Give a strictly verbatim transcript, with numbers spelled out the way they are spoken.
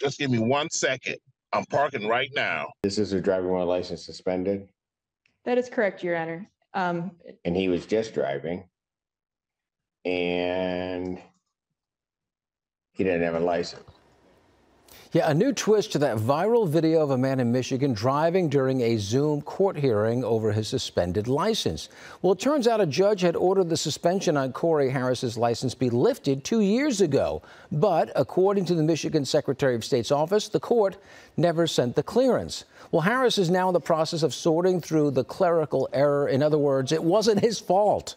Just give me one second. I'm parking right now. This is a driving while license suspended? That is correct, Your Honor. Um, and he was just driving and he didn't have a license. Yeah, a new twist to that viral video of a man in Michigan driving during a Zoom court hearing over his suspended license. Well, it turns out a judge had ordered the suspension on Corey Harris's license be lifted two years ago. But according to the Michigan Secretary of State's office, the court never sent the clearance. Well, Harris is now in the process of sorting through the clerical error. In other words, it wasn't his fault.